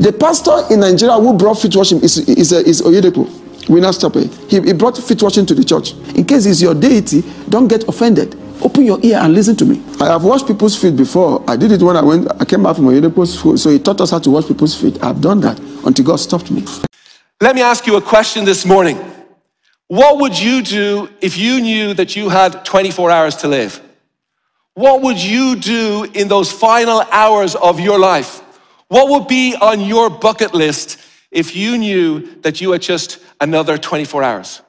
The pastor in Nigeria who brought feet washing is Oyedepo. We now stop it. He brought feet washing to the church. In case it's your deity, don't get offended. Open your ear and listen to me. I have washed people's feet before. I did it when I came back from Oyedepo's school. So he taught us how to wash people's feet. I've done that until God stopped me. Let me ask you a question this morning. What would you do if you knew that you had 24 hours to live? What would you do in those final hours of your life? What would be on your bucket list if you knew that you had just another 24 hours?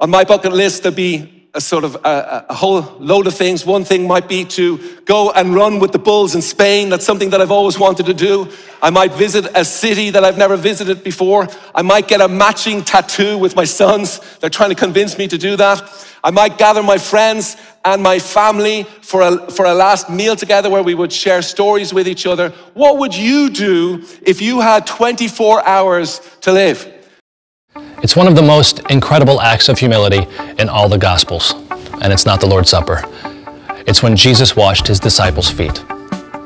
On my bucket list, there'd be a sort of a whole load of things. One thing might be to go and run with the bulls in Spain. That's something that I've always wanted to do. I might visit a city that I've never visited before. I might get a matching tattoo with my sons. They're trying to convince me to do that. I might gather my friends and my family for a last meal together where we would share stories with each other. What would you do if you had 24 hours to live? It's one of the most incredible acts of humility in all the Gospels, and it's not the Lord's Supper. It's when Jesus washed his disciples' feet.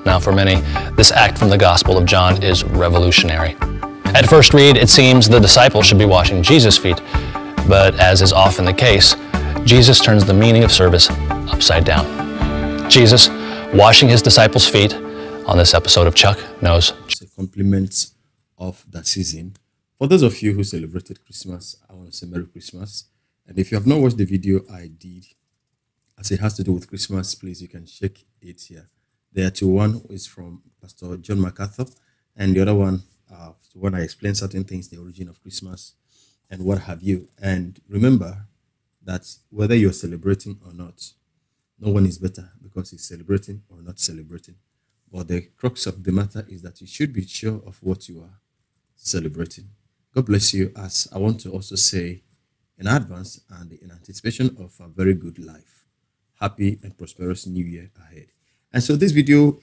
Now for many, this act from the Gospel of John is revolutionary. At first read, it seems the disciples should be washing Jesus' feet, but as is often the case, Jesus turns the meaning of service upside down. Jesus washing his disciples' feet on this episode of Chuck Knows. It's a compliment of that season. For those of you who celebrated Christmas, I want to say Merry Christmas. And if you have not watched the video I did, as it has to do with Christmas, please, you can check it here. There are two. One is from Pastor John MacArthur, and the other one, when I explain certain things, the origin of Christmas and what have you. And remember that whether you're celebrating or not, no one is better because he's celebrating or not celebrating. But the crux of the matter is that you should be sure of what you are celebrating. God bless you, as I want to also say in advance and in anticipation of a very good life. Happy and prosperous new year ahead. And so this video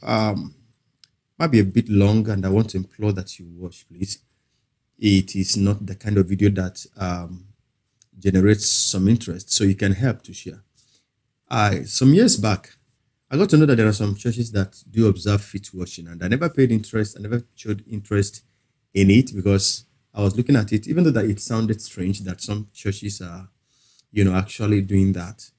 might be a bit long, and I want to implore that you watch, please. It is not the kind of video that generates some interest, so you can help to share. Some years back, I got to know that there are some churches that do observe feet washing, and I never paid interest, I never showed interest in it because I was looking at it, even though that it sounded strange that some churches are, you know, actually doing that.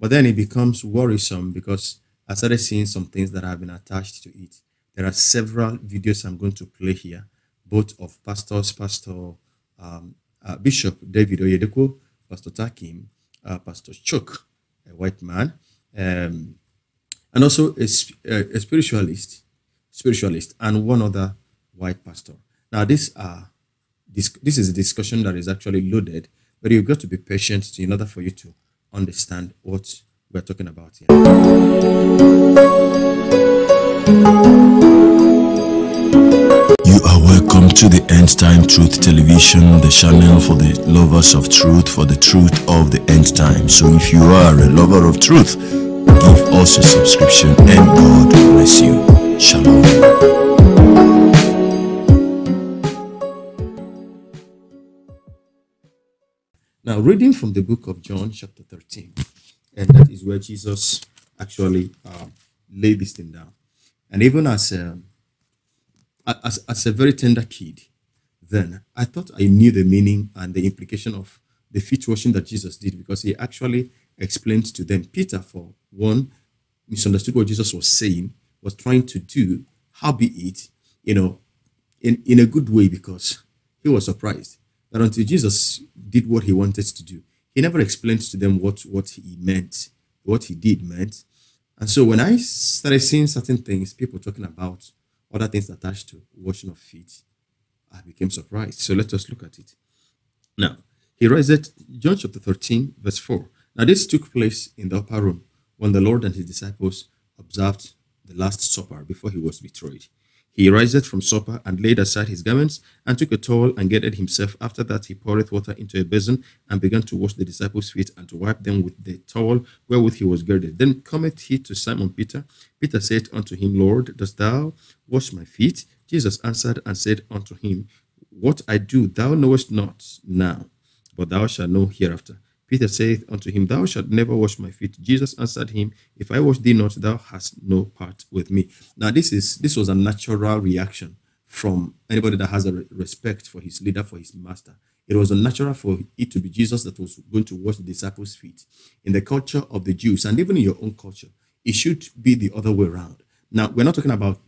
But then it becomes worrisome because I started seeing some things that have been attached to it. There are several videos I'm going to play here, both of pastors, Bishop David Oyedepo, Pastor Takim, Pastor Chuck, a white man, and also a spiritualist, and one other white pastor. Now, this is a discussion that is actually loaded, but you've got to be patient in order for you to understand what we're talking about here. You are welcome to the End Time Truth Television, the channel for the lovers of truth, for the truth of the end time. So if you are a lover of truth, give us a subscription and God bless you. Shalom. Now, reading from the book of John, chapter 13, and that is where Jesus actually laid this thing down. And even as a very tender kid, then I thought I knew the meaning and the implication of the feet washing that Jesus did, because he actually explained to them. Peter, for one, misunderstood what Jesus was saying, was trying to do, howbeit, you know, in a good way, because he was surprised that until Jesus did what he wanted to do, he never explained to them what he meant, what he did meant. And so when I started seeing certain things, people talking about other things attached to washing of feet, I became surprised. So let us look at it. Now, he reads it, John chapter 13, verse 4. Now this took place in the upper room when the Lord and his disciples observed the Last Supper before he was betrayed. He riseth from supper, and laid aside his garments, and took a towel, and girded himself. After that he poureth water into a basin, and began to wash the disciples' feet, and to wipe them with the towel wherewith he was girded. Then cometh he to Simon Peter. Peter said unto him, Lord, dost thou wash my feet? Jesus answered and said unto him, What I do thou knowest not now, but thou shalt know hereafter. Peter saith unto him, Thou shalt never wash my feet. Jesus answered him, If I wash thee not, thou hast no part with me. Now this was a natural reaction from anybody that has a respect for his leader, for his master. It was unnatural for it to be Jesus that was going to wash the disciples' feet. In the culture of the Jews, and even in your own culture, it should be the other way around. Now, we're not talking about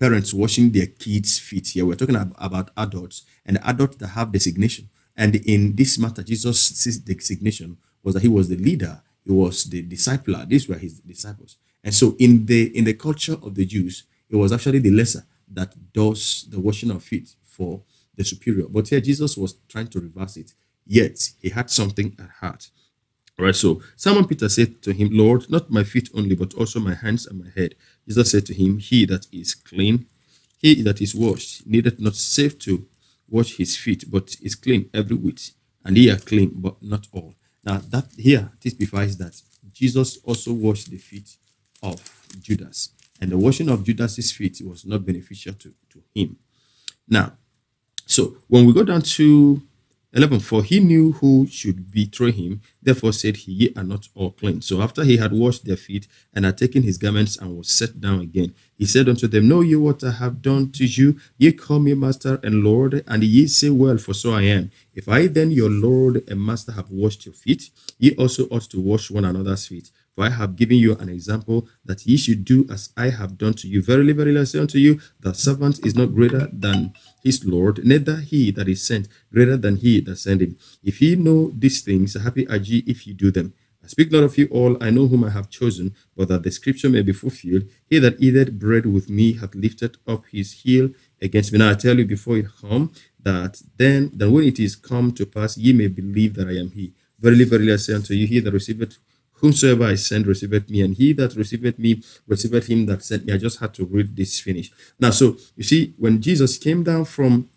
parents washing their kids' feet here. We're talking about adults, and adults that have designation. And in this matter, Jesus' designation was that he was the leader, he was the discipler. These were his disciples. And so in the culture of the Jews, it was actually the lesser that does the washing of feet for the superior. But here Jesus was trying to reverse it, yet he had something at heart. All right, so Simon Peter said to him, Lord, not my feet only, but also my hands and my head. Jesus said to him, he that is clean, he that is washed, needeth not save to wash his feet, but is clean every whit, and ye are clean, but not all. Now that here typifies that Jesus also washed the feet of Judas, and the washing of Judas's feet was not beneficial to him. Now, so when we go down to 11, for he knew who should betray him, therefore said he, ye are not all clean. So after he had washed their feet and had taken his garments and was set down again, he said unto them, know ye what I have done to you? Ye call me master and Lord, and ye say, well, for so I am. If I then, your Lord and master, have washed your feet, ye also ought to wash one another's feet. For I have given you an example that ye should do as I have done to you. Verily, verily, I say unto you, the servant is not greater than his Lord, neither he that is sent greater than he that sent him. If ye know these things, happy are ye if ye do them. I speak not of you all, I know whom I have chosen, but that the scripture may be fulfilled. He that eateth bread with me hath lifted up his heel against me. Now I tell you before it come, that when it is come to pass, ye may believe that I am he. Verily, verily, I say unto you, he that receiveth whomsoever I send receiveth me, and he that receiveth me receiveth him that sent me. I just had to read this finish. Now, so you see, when Jesus came down from,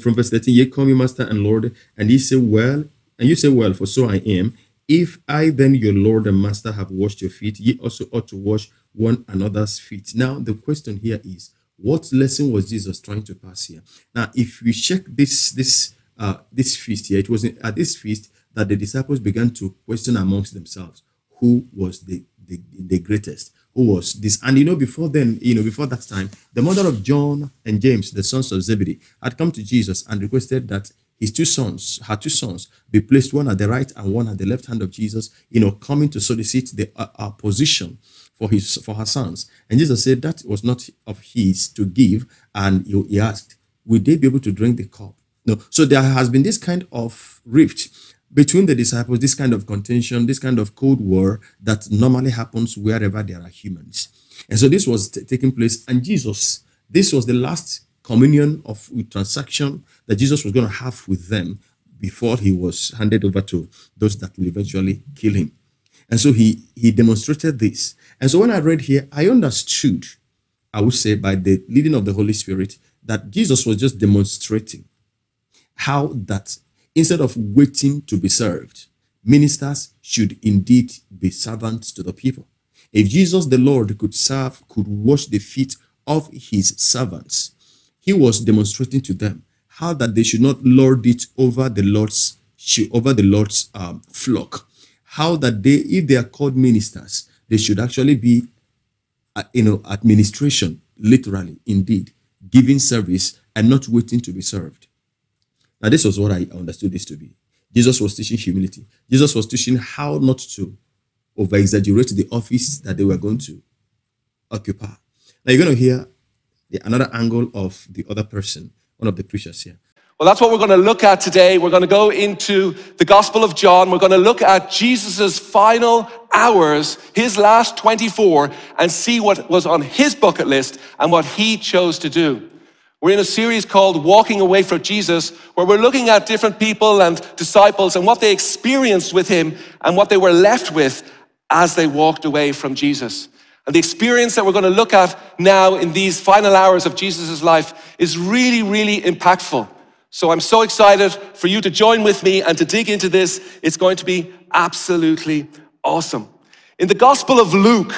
from verse 13, ye call me master and Lord, and ye say, well, and you say, well, for so I am. If I then, your Lord and master, have washed your feet, ye also ought to wash one another's feet. Now, the question here is, what lesson was Jesus trying to pass here? Now, if we check this feast here, it was at this feast that the disciples began to question amongst themselves who was the greatest, who was this. And before then, before that time, the mother of John and James, the sons of Zebedee, had come to Jesus and requested that his two sons, her two sons, be placed one at the right and one at the left hand of Jesus, coming to solicit the position for her sons. And Jesus said that was not of his to give, and he asked, would they be able to drink the cup? No. So there has been this kind of rift between the disciples, this kind of contention, this kind of cold war that normally happens wherever there are humans. And so this was taking place. And Jesus, this was the last communion of transaction that Jesus was going to have with them before he was handed over to those that will eventually kill him. And so he demonstrated this. And so when I read here, I understood, I would say, by the leading of the Holy Spirit, that Jesus was just demonstrating how that instead of waiting to be served, ministers should indeed be servants to the people. If Jesus the Lord could wash the feet of his servants, he was demonstrating to them how that they should not lord it over the Lord's flock. How that they, if they are called ministers, they should actually be, administration, literally, indeed, giving service and not waiting to be served. Now, this was what I understood this to be. Jesus was teaching humility. Jesus was teaching how not to over-exaggerate the office that they were going to occupy. Now, you're going to hear another angle of the other person, one of the preachers here. Well, that's what we're going to look at today. We're going to go into the Gospel of John. We're going to look at Jesus's final hours, his last 24, and see what was on his bucket list and what he chose to do. We're in a series called Walking Away from Jesus, where we're looking at different people and disciples and what they experienced with him and what they were left with as they walked away from Jesus. And the experience that we're going to look at now in these final hours of Jesus' life is really, really impactful. So I'm so excited for you to join with me and to dig into this. It's going to be absolutely awesome. In the Gospel of Luke,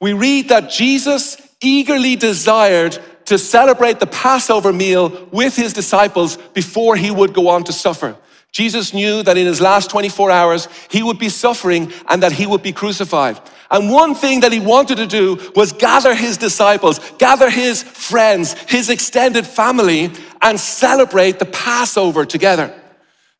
we read that Jesus eagerly desired to celebrate the Passover meal with his disciples before he would go on to suffer. Jesus knew that in his last 24 hours, he would be suffering and that he would be crucified. And one thing that he wanted to do was gather his disciples, gather his friends, his extended family, and celebrate the Passover together.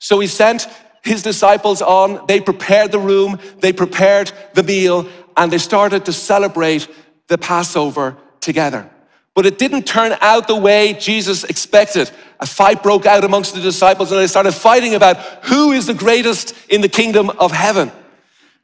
So he sent his disciples on, they prepared the room, they prepared the meal, and they started to celebrate the Passover together. But it didn't turn out the way Jesus expected. A fight broke out amongst the disciples and they started fighting about who is the greatest in the kingdom of heaven.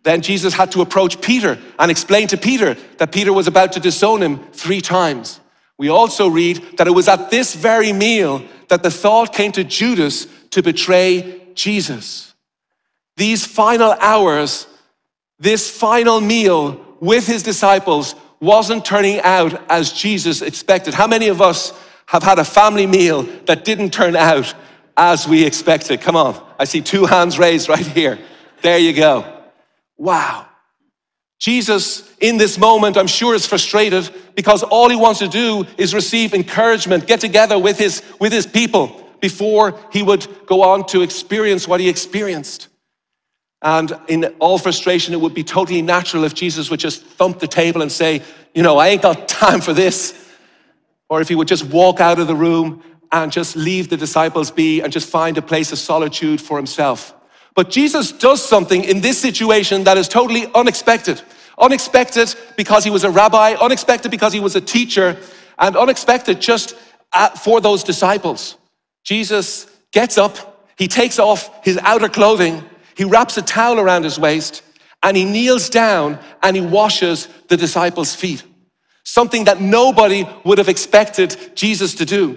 Then Jesus had to approach Peter and explain to Peter that Peter was about to disown him 3 times. We also read that it was at this very meal that the thought came to Judas to betray Jesus. These final hours, this final meal with his disciples wasn't turning out as Jesus expected. How many of us have had a family meal that didn't turn out as we expected? Come on, I see 2 hands raised right here. There you go. Wow. Jesus, in this moment, I'm sure is frustrated because all he wants to do is receive encouragement, get together with his people before he would go on to experience what he experienced. And in all frustration, it would be totally natural if Jesus would just thump the table and say, you know, I ain't got time for this. Or if he would just walk out of the room and just leave the disciples be and just find a place of solitude for himself. But Jesus does something in this situation that is totally unexpected. Unexpected because he was a rabbi, unexpected because he was a teacher, and unexpected just for those disciples. Jesus gets up, he takes off his outer clothing, he wraps a towel around his waist and he kneels down and he washes the disciples' feet. Something that nobody would have expected Jesus to do.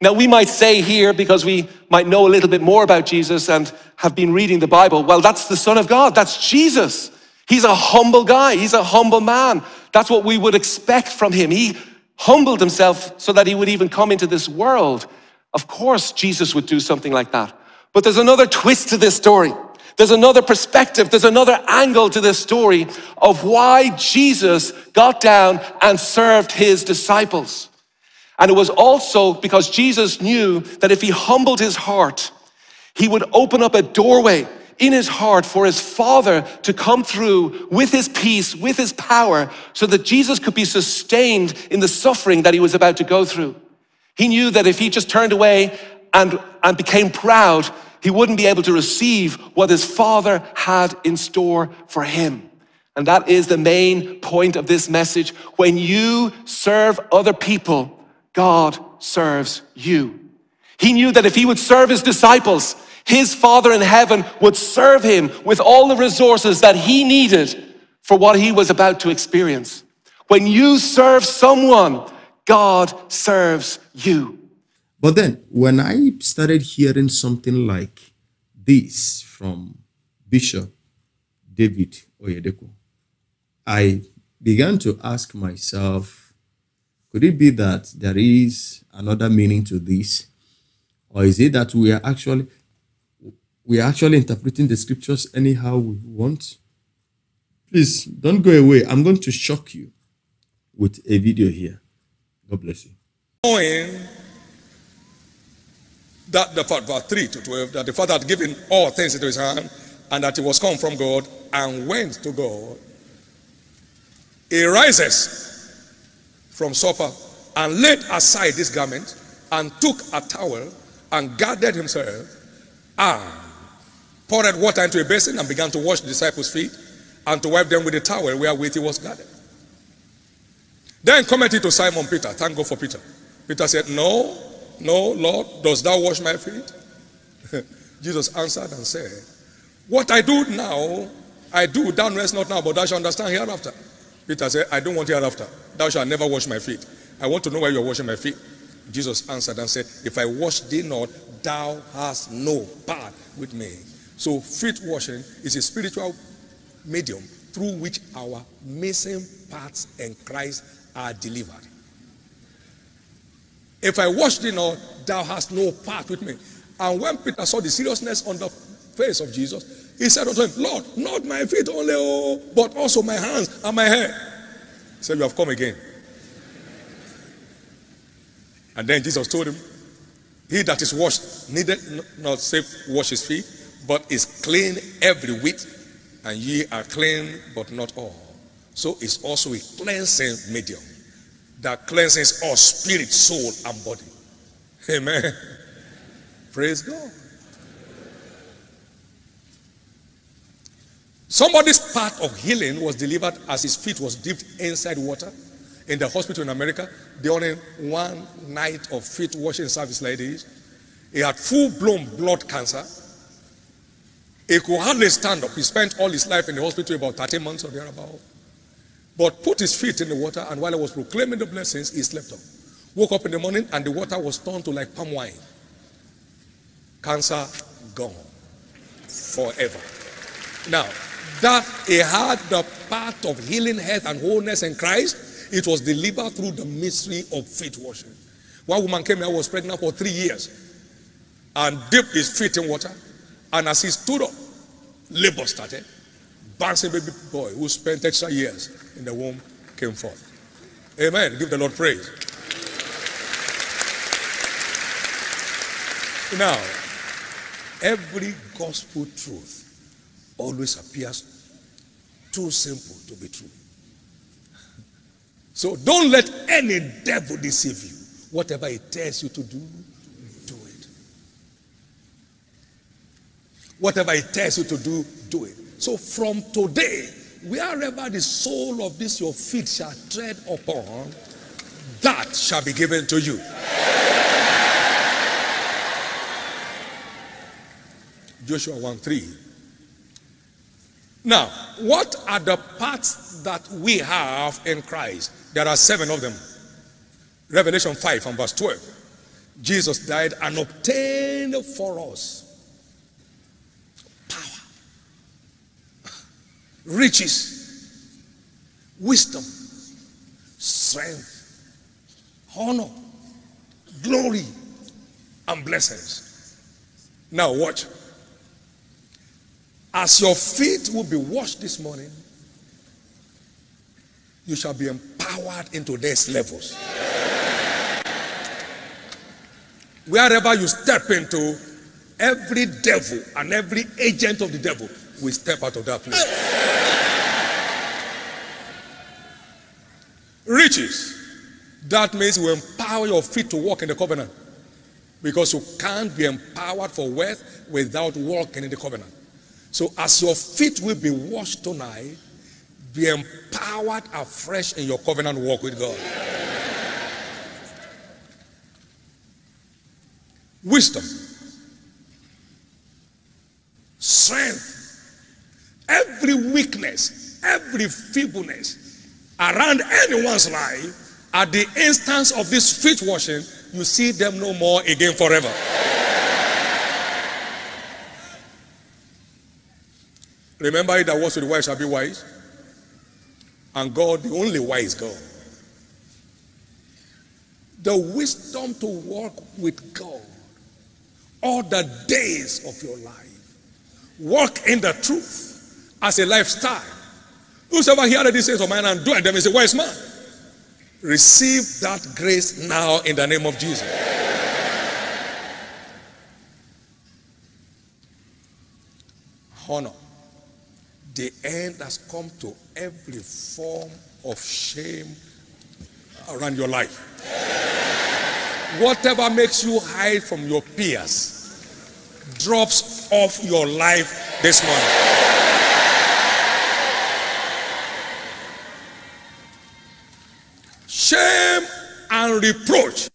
Now we might say here, because we might know a little bit more about Jesus and have been reading the Bible, well, that's the Son of God, that's Jesus. He's a humble guy, he's a humble man. That's what we would expect from him. He humbled himself so that he would even come into this world. Of course, Jesus would do something like that. But there's another twist to this story. There's another perspective, there's another angle to this story of why Jesus got down and served his disciples. And it was also because Jesus knew that if he humbled his heart, he would open up a doorway in his heart for his Father to come through with his peace, with his power, so that Jesus could be sustained in the suffering that he was about to go through. He knew that if he just turned away and became proud, he wouldn't be able to receive what his Father had in store for him. And that is the main point of this message. When you serve other people, God serves you. He knew that if he would serve his disciples, his Father in heaven would serve him with all the resources that he needed for what he was about to experience. When you serve someone, God serves you. But then, when I started hearing something like this from Bishop David Oyedepo, I began to ask myself, could it be that there is another meaning to this? Or is it that we are actually interpreting the scriptures anyhow we want? Please, don't go away. I'm going to shock you with a video here. God bless you. That the verse 3 to 12, that the Father had given all things into his hand, and that he was come from God and went to God. He rises from supper and laid aside this garment and took a towel and gathered himself and poured water into a basin and began to wash the disciples' feet and to wipe them with the towel wherewith he was gathered. Then cometh he to Simon Peter. Thank God for Peter. Peter said, "No, no, Lord, dost thou wash my feet?" Jesus answered and said, "What I do now, I do, thou knowest not now, but thou shalt understand hereafter." Peter said, "I don't want hereafter. Thou shalt never wash my feet. I want to know why you are washing my feet." Jesus answered and said, "If I wash thee not, thou hast no part with me." So feet washing is a spiritual medium through which our missing parts in Christ are delivered. "If I wash thee not, thou hast no part with me." And when Peter saw the seriousness on the face of Jesus, he said unto him, "Lord, not my feet only, oh, but also my hands and my head." He said, "You have come again." And then Jesus told him, He that is washed needeth not save wash his feet, but is clean every whit, and ye are clean, but not all. So it's also a cleansing medium that cleanses all spirit, soul, and body. Amen. Praise God. Somebody's part of healing was delivered as his feet was dipped inside water in the hospital in America during one night of feet washing service like this. He had full-blown blood cancer. He could hardly stand up. He spent all his life in the hospital, about 13 months or thereabout. But put his feet in the water, and while he was proclaiming the blessings, he slept up. Woke up in the morning, and the water was turned to like palm wine. Cancer gone forever. Now, that he had the part of healing, health, and wholeness in Christ, it was delivered through the mystery of feet washing. One woman came here, was pregnant for 3 years, and dipped his feet in water. And as he stood up, labor started. Bouncing baby boy who spent extra years in the womb came forth. Amen. Give the Lord praise. Now, every gospel truth always appears too simple to be true. So don't let any devil deceive you. Whatever he tells you to do, do it. Whatever he tells you to do, do it. So from today, wherever the sole of this your feet shall tread upon, that shall be given to you. Joshua 1:3. Now, what are the parts that we have in Christ? There are 7 of them. Revelation 5 and verse 12. Jesus died and obtained for us riches, wisdom, strength, honor, glory, and blessings. Now watch. As your feet will be washed this morning, you shall be empowered into these levels. Wherever you step into, every devil and every agent of the devil will step out of that place. Riches. That means you empower your feet to walk in the covenant. Because you can't be empowered for wealth without walking in the covenant. So as your feet will be washed tonight, be empowered afresh in your covenant walk with God. Wisdom. Strength. Every weakness, every feebleness around anyone's life, at the instance of this feet washing, you see them no more again forever. Remember, he that walks with the wise shall be wise. And God, the only wise God. The wisdom to walk with God all the days of your life. Walk in the truth as a lifestyle. Whosoever heareth these things of mine and doeth them is a wise man. Receive that grace now in the name of Jesus. Honor. The end has come to every form of shame around your life. Whatever makes you hide from your peers drops off your life this morning. Shame and reproach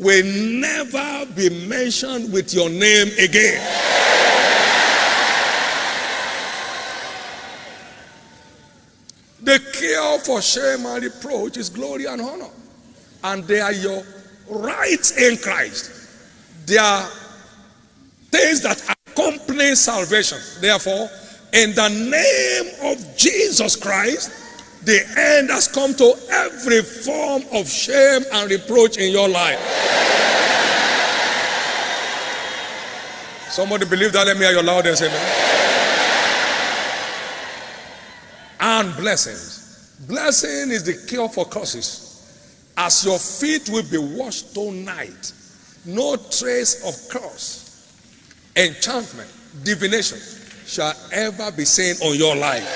will never be mentioned with your name again. The cure for shame and reproach is glory and honor. And they are your rights in Christ. They are things that accompany salvation. Therefore, in the name of Jesus Christ, the end has come to every form of shame and reproach in your life. Somebody believe that? Let me hear your loudest amen. And blessings. Blessing is the cure for curses. As your feet will be washed tonight, no trace of curse, enchantment, divination shall ever be seen on your life.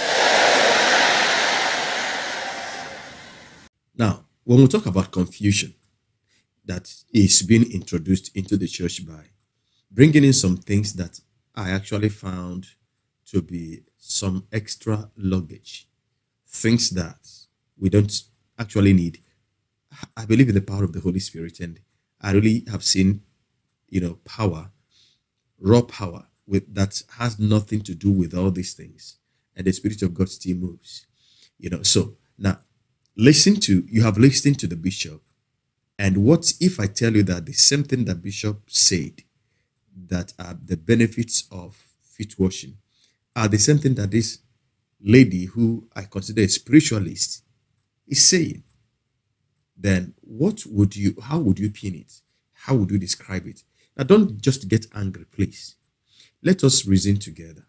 Now, when we talk about confusion that is being introduced into the church by bringing in some things that I actually found to be some extra luggage, things that we don't actually need. I believe in the power of the Holy Spirit, and I really have seen, power, raw power that has nothing to do with all these things, and the Spirit of God still moves. So now you have listened to the bishop, and what if I tell you that the same thing that bishop said, that are the benefits of feet washing, are the same thing that this lady, who I consider a spiritualist, is saying? Then how would you pin it? How would you describe it? Now, don't just get angry, please. Let us reason together.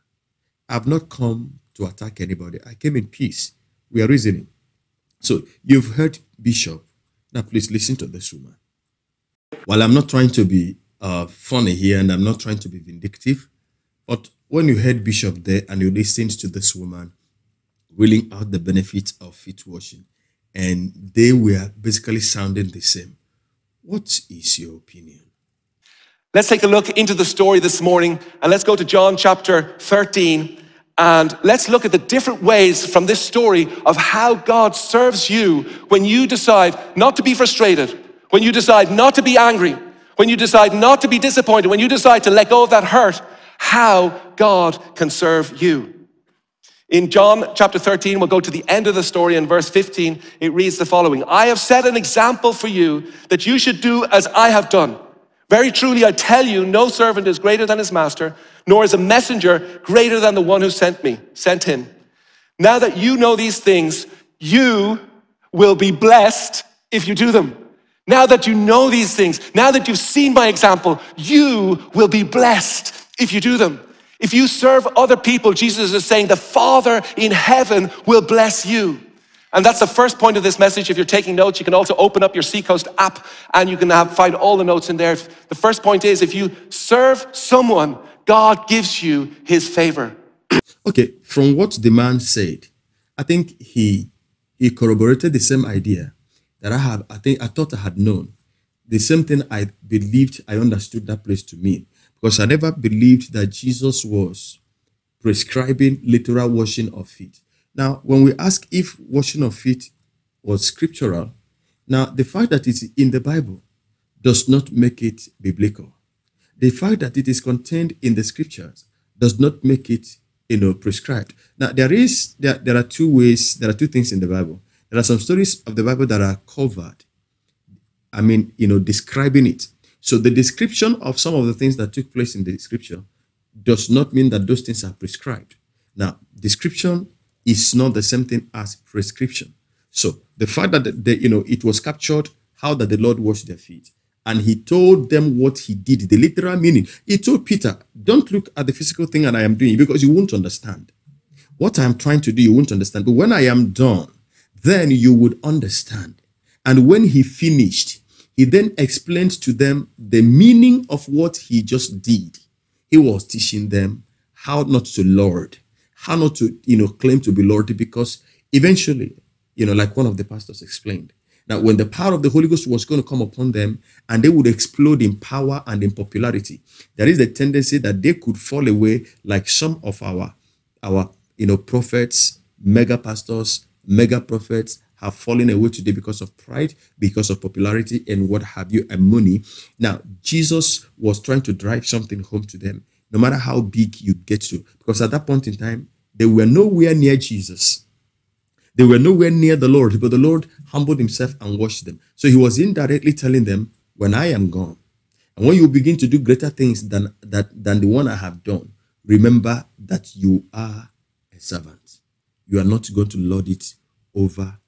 I've not come to attack anybody. I came in peace. We are reasoning. So you've heard Bishop. Now, please listen to this woman. While I'm not trying to be funny here, and I'm not trying to be vindictive, but when you heard Bishop there and you listened to this woman reeling out the benefits of feet washing, and they were basically sounding the same, what is your opinion? Let's take a look into the story this morning, and let's go to John chapter 13, and let's look at the different ways from this story of how God serves you when you decide not to be frustrated, when you decide not to be angry, when you decide not to be disappointed, when you decide to let go of that hurt, how God can serve you. In John chapter 13, we'll go to the end of the story in verse 15. It reads the following: I have set an example for you that you should do as I have done. Very truly, I tell you, no servant is greater than his master, nor is a messenger greater than the one who sent him. Now that you know these things, you will be blessed if you do them. Now that you know these things, now that you've seen my example, you will be blessed if you do them. If you serve other people, Jesus is saying the Father in heaven will bless you. And that's the first point of this message. If you're taking notes, you can also open up your Seacoast app and you can find all the notes in there. The first point is, if you serve someone, God gives you his favor. Okay, from what the man said, I think he corroborated the same idea that I thought I had known. The same thing I believed I understood that place to mean. Because I never believed that Jesus was prescribing literal washing of feet. Now, when we ask if washing of feet was scriptural, now the fact that it's in the Bible does not make it biblical. The fact that it is contained in the scriptures does not make it, prescribed. Now, there are two ways, there are two things in the Bible. There are some stories of the Bible that are covered, describing it. So the description of some of the things that took place in the scripture does not mean that those things are prescribed. Now, description is not the same thing as prescription. So the fact that it was captured, how that the Lord washed their feet, and he told them what he did, the literal meaning. He told Peter, don't look at the physical thing that I am doing, because you won't understand. What I am trying to do, you won't understand. But when I am done, then you would understand. And when he finished, he then explained to them the meaning of what he just did. He was teaching them how not to lord, how not to, claim to be lord, because eventually, like one of the pastors explained, that when the power of the Holy Ghost was going to come upon them and they would explode in power and in popularity, there is the tendency that they could fall away like some of our prophets, mega pastors, mega prophets, have fallen away today because of pride, because of popularity, and what have you, and money. Now, Jesus was trying to drive something home to them, no matter how big you get to. Because at that point in time, they were nowhere near Jesus. They were nowhere near the Lord, but the Lord humbled himself and washed them. So he was indirectly telling them, when I am gone, and when you begin to do greater things than the one I have done, remember that you are a servant. You are not going to lord it over.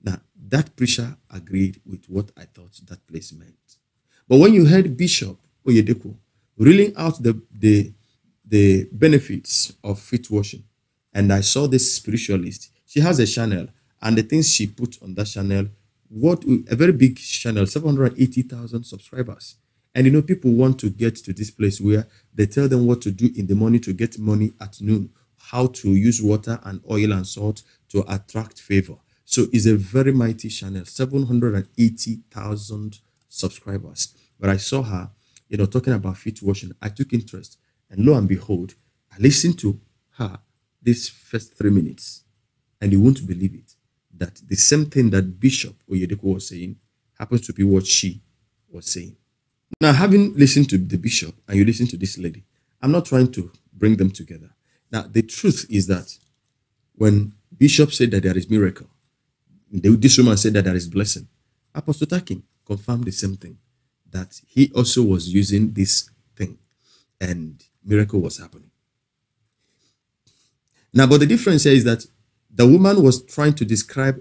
Now, that preacher agreed with what I thought that place meant. But when you heard Bishop Oyedepo reeling out the benefits of feet washing, and I saw this spiritualist, she has a channel, and the things she put on that channel what a very big channel, 780,000 subscribers. And you know, people want to get to this place where they tell them what to do in the morning to get money at noon, how to use water and oil and salt to attract favor. So it's a very mighty channel, 780,000 subscribers. But I saw her, you know, talking about feet washing. I took interest, and lo and behold, I listened to her these first 3 minutes, and you won't believe it, that the same thing that Bishop Oyedepo was saying happens to be what she was saying. Now, having listened to the bishop and you listen to this lady, I'm not trying to bring them together. Now, the truth is that when Bishop said that there is miracle, this woman said that there is blessing. Apostle Takim confirmed the same thing, that he also was using this thing and miracle was happening. Now, but the difference here is that the woman was trying to describe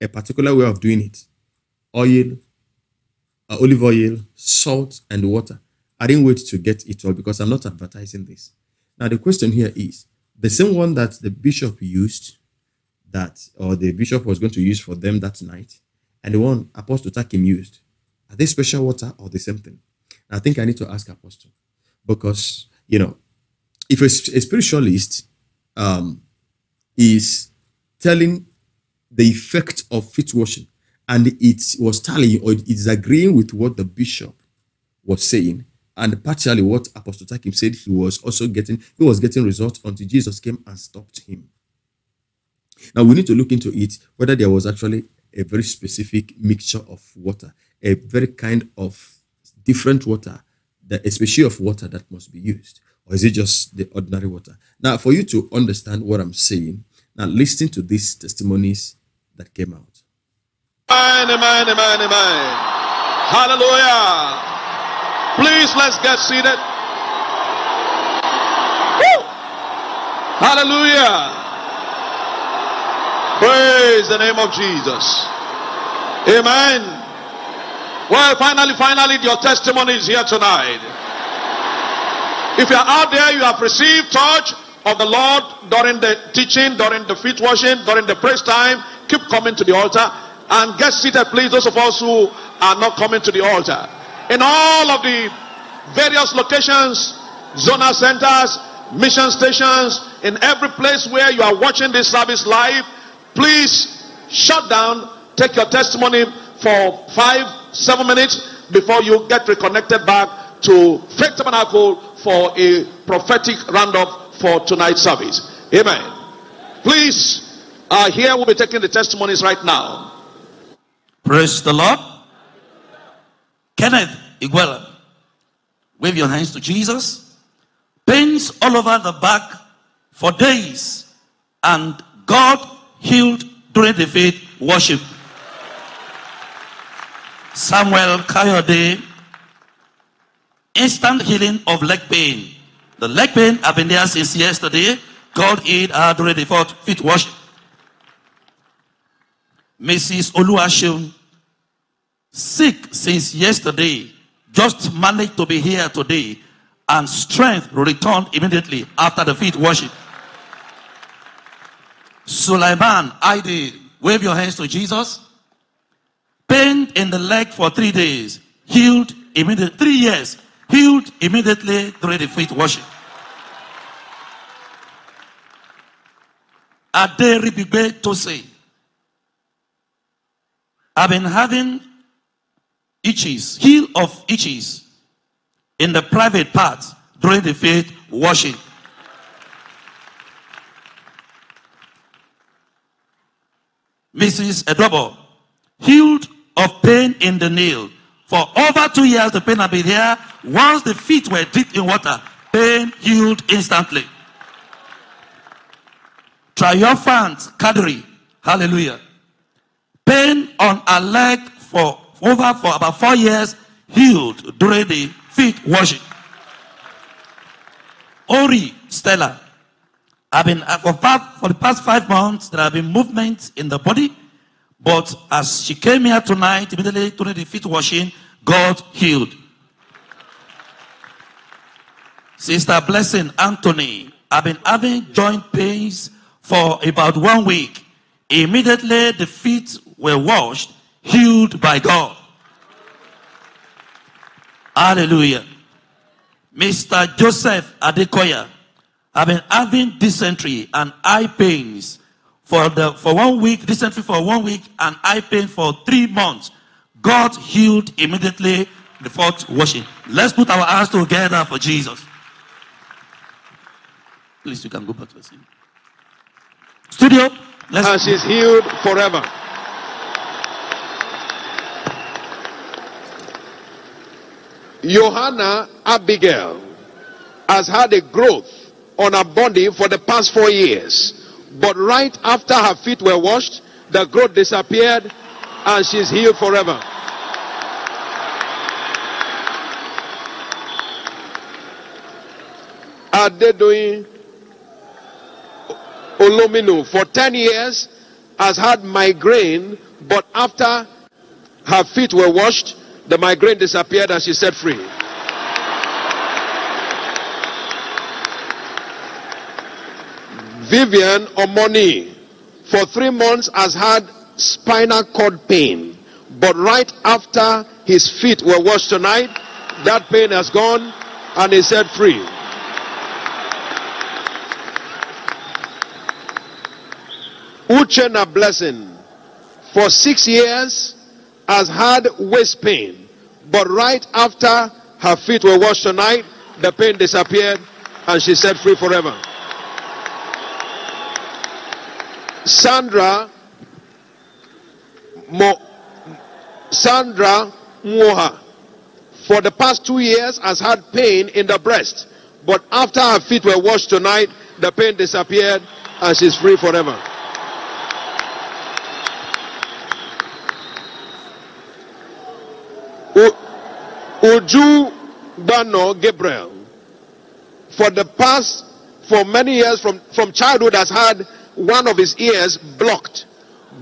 a particular way of doing it. Oil, olive oil, salt, and water. I didn't wait to get it all because I'm not advertising this. Now, the question here is, the same one that the bishop used, or the bishop was going to use for them that night, and the one Apostle Takim used, are they special water or the same thing? I think I need to ask Apostle, because, you know, if a spiritualist is telling the effect of feet washing, and it was tallying or it's agreeing with what the bishop was saying, and partially what Apostle Takim said, he was getting results until Jesus came and stopped him. Now, we need to look into it, whether there was actually a very specific mixture of water, a very kind of different water, a species of water that must be used, or is it just the ordinary water? Now, for you to understand what I'm saying, now listen to these testimonies that came out. Amen, amen, amen, amen. Hallelujah. Please, let's get seated. Woo! Hallelujah. Praise the name of Jesus. Amen. Well, finally, your testimony is here tonight. If you are out there, you have received touch of the Lord during the teaching, during the feet washing, during the praise time, keep coming to the altar and get seated, please. Those of us who are not coming to the altar, in all of the various locations, zonal centers, mission stations, in every place where you are watching this service live, please shut down, take your testimony for 5-7 minutes before you get reconnected back to Faith Tabernacle for a prophetic roundup for tonight's service. Amen. Please, here we'll be taking the testimonies right now. Praise the Lord. Kenneth Iguela, wave your hands to Jesus. Pains all over the back for days, and God healed during the faith worship. Samuel Kayode, instant healing of leg pain. The leg pain have been there since yesterday. God healed her during the faith worship. Mrs. Oluwaseun, sick since yesterday, just managed to be here today, and strength returned immediately after the faith worship. Sulaiman, I did. Wave your hands to Jesus. Pain in the leg for 3 days. Healed immediately. 3 years. Healed immediately during the faith worship. Aderibigbe Tose, I've been having itches, heel of itches in the private part during the faith worship. Mrs. Adobo, healed of pain in the nail. For over 2 years, the pain had been here. Once the feet were dipped in water, pain healed instantly. Triumphant Kadri, hallelujah. Pain on her leg for about 4 years, healed during the feet washing. Ori Stella, I've been for the past 5 months, there have been movements in the body, but as she came here tonight, immediately during the feet washing, God healed. Sister Blessing Anthony, I've been having joint pains for about 1 week. Immediately the feet were washed, healed by God. Hallelujah. Mr. Joseph Adekoya, I've been having dysentery and eye pains for one week and eye pain for 3 months. God healed immediately before washing. Let's put our hands together for Jesus. Please, you can go back to the scene. Studio. And she's healed forever. Johanna Abigail has had a growth on her body for the past 4 years. But right after her feet were washed, the growth disappeared and she's healed forever. Are they doing Olomino for 10 years has had migraine, but after her feet were washed, the migraine disappeared and she set free. Vivian Omoni for 3 months has had spinal cord pain, but right after his feet were washed tonight, that pain has gone and he set free. Uchenna Blessing for 6 years has had waist pain, but right after her feet were washed tonight, the pain disappeared and she set free forever. Sandra Moha for the past 2 years has had pain in the breast, but after her feet were washed tonight, the pain disappeared and she's free forever. Uju Bano Gabriel for many years from childhood has had one of his ears blocked,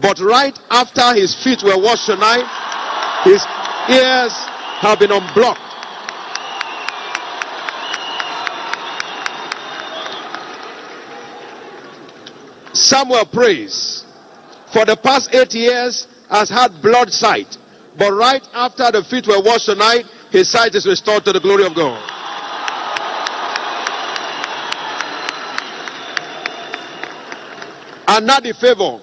but right after his feet were washed tonight, his ears have been unblocked. Samuel Praise for the past 8 years has had blood sight, but right after the feet were washed tonight, his sight is restored to the glory of God. Anadi Favor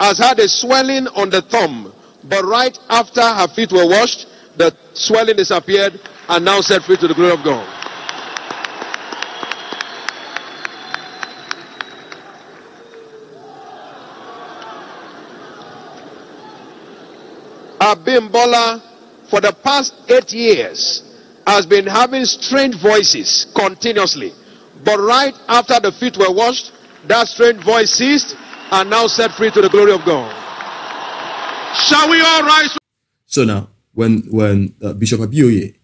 has had a swelling on the thumb, but right after her feet were washed, the swelling disappeared and now set free to the glory of God. Abimbola for the past 8 years has been having strange voices continuously, but right after the feet were washed, that strange voice ceased and now set free to the glory of God. Shall we all rise? So now, when Bishop Abioye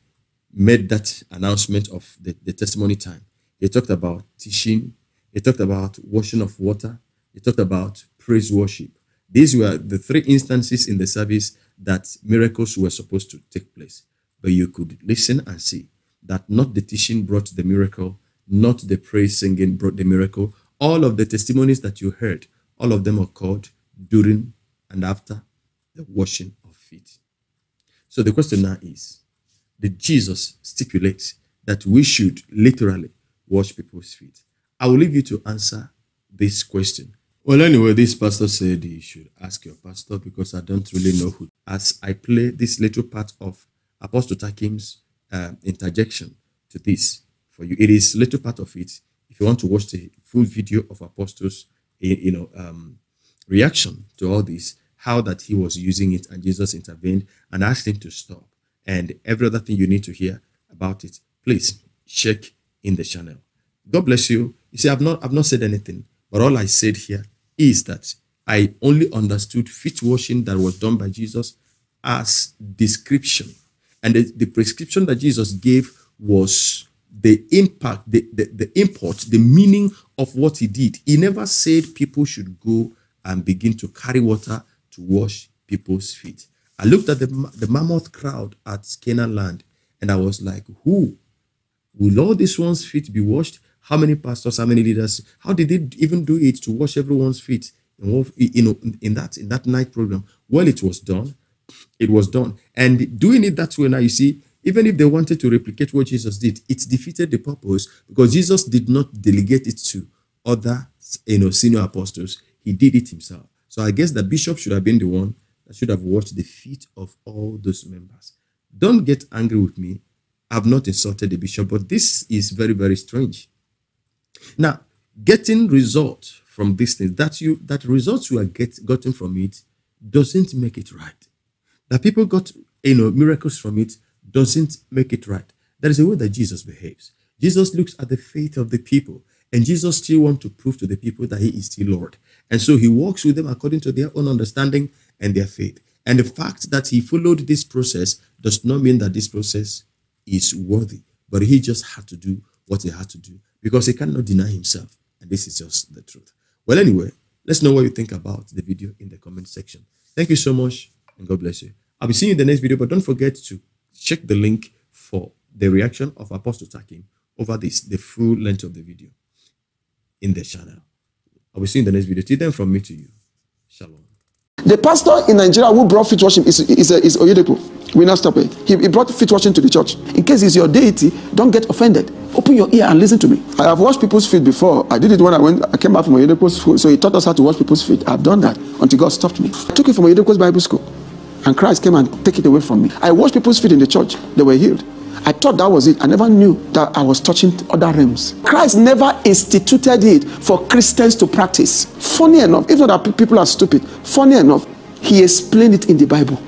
made that announcement of the testimony time, he talked about teaching, he talked about washing of water, he talked about praise worship. These were the 3 instances in the service that miracles were supposed to take place. But you could listen and see that not the teaching brought the miracle, not the praise singing brought the miracle. All of the testimonies that you heard, all of them occurred during and after the washing of feet. So the question now is, did Jesus stipulate that we should literally wash people's feet? I will leave you to answer this question. Well, anyway, this pastor said you should ask your pastor, because I don't really know who. As I play this little part of Apostle Takim's interjection to this for you, it is little part of it. If you want to watch the full video of Apostle's, reaction to all this, how that he was using it and Jesus intervened and asked him to stop, and every other thing you need to hear about it, please check in the channel. God bless you. You see, I've not said anything, but all I said here is that I only understood feet washing that was done by Jesus as description. And the prescription that Jesus gave was the impact, the import, the meaning of what he did. He never said people should go and begin to carry water to wash people's feet. I looked at the mammoth crowd at Canaan Land, and I was like, who? Will all these ones' feet be washed? How many pastors, how many leaders, how did they even do it to wash everyone's feet in that night program? Well, it was done it was done. And doing it that way now, you see, even if they wanted to replicate what Jesus did, it defeated the purpose, because Jesus did not delegate it to other, senior apostles. He did it himself. So I guess the bishop should have been the one that should have washed the feet of all those members. Don't get angry with me. I've not insulted the bishop, but this is very, very strange. Now, getting results from these things, that results you are gotten from it doesn't make it right. That people got miracles from it doesn't make it right. That is the way that Jesus behaves. Jesus looks at the faith of the people, and Jesus still wants to prove to the people that he is still Lord. And so he walks with them according to their own understanding and their faith. And the fact that he followed this process does not mean that this process is worthy, but he just had to do what he had to do, because he cannot deny himself. And this is just the truth. Well, anyway, let's know what you think about the video in the comment section. Thank you so much, and God bless you. I'll be seeing you in the next video, but don't forget to check the link for the reaction of Apostle Takim over this, the full length of the video in the channel. I'll be seeing you in the next video. Till then, from me to you, shalom. The pastor in Nigeria who brought feet washing is Oyedepo. We now stop it. He brought feet washing to the church. In case he's your deity, don't get offended. Open your ear and listen to me. I have washed people's feet before. I did it when I came back from Oyedepo's school. So he taught us how to wash people's feet. I've done that until God stopped me. I took it from Oyedepo's Bible school, and Christ came and took it away from me. I washed people's feet in the church. They were healed. I thought that was it. I never knew that I was touching other realms. Christ never instituted it for Christians to practice. Funny enough, if not that people are stupid, funny enough, he explained it in the Bible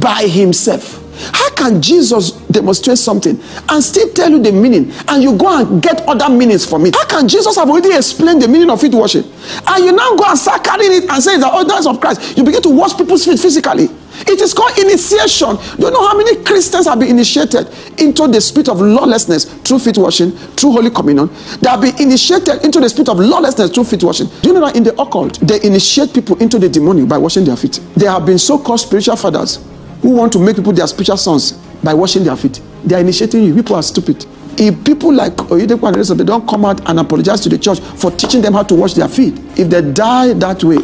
by himself. How can Jesus demonstrate something and still tell you the meaning, and you go and get other meanings from it? How can Jesus have already explained the meaning of feet washing, and you now go and start carrying it and say it's the ordinance of Christ? You begin to wash people's feet physically. It is called initiation. Do you know how many Christians have been initiated into the spirit of lawlessness through feet washing, through Holy Communion? They have been initiated into the spirit of lawlessness through feet washing. Do you know that in the occult, they initiate people into the demonic by washing their feet? There have been so-called spiritual fathers who want to make people their spiritual sons by washing their feet. They are initiating you. People are stupid. If people like Oyedepo and Reza, they don't come out and apologize to the church for teaching them how to wash their feet, if they die that way,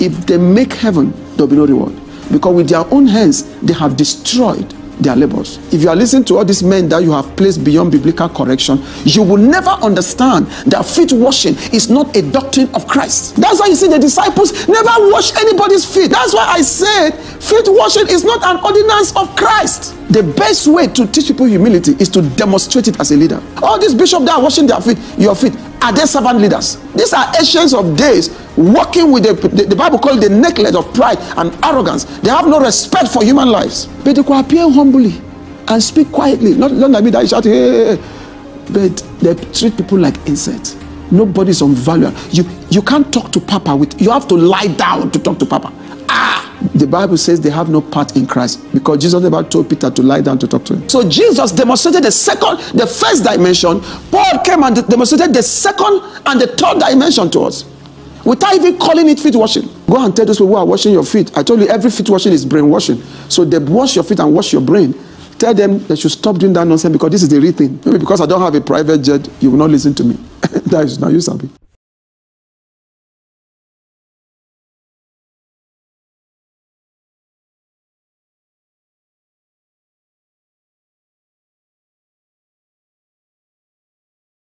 if they make heaven, there will be no reward. Because with their own hands, they have destroyed their labors. If you are listening to all these men that you have placed beyond biblical correction, you will never understand that feet washing is not a doctrine of Christ. That's why you see the disciples never wash anybody's feet. That's why I said feet washing is not an ordinance of Christ. The best way to teach people humility is to demonstrate it as a leader. All these bishops that are washing their feet, your feet, are they servant leaders? These are ancients of days walking with the Bible called the necklace of pride and arrogance. They have no respect for human lives. But they could appear humbly and speak quietly. Not like me that you shout, hey, hey. But they treat people like insects. Nobody's on value. You can't talk to Papa you have to lie down to talk to Papa. The Bible says they have no part in Christ, because Jesus never told Peter to lie down to talk to him. So Jesus demonstrated the first dimension. Paul came and demonstrated the second and the third dimension to us, without even calling it feet washing. Go and tell those people who are washing your feet. I told you every feet washing is brainwashing. So they wash your feet and wash your brain. Tell them they should stop doing that nonsense, because this is the real thing. Maybe because I don't have a private jet, you will not listen to me. That is not you, Sabi.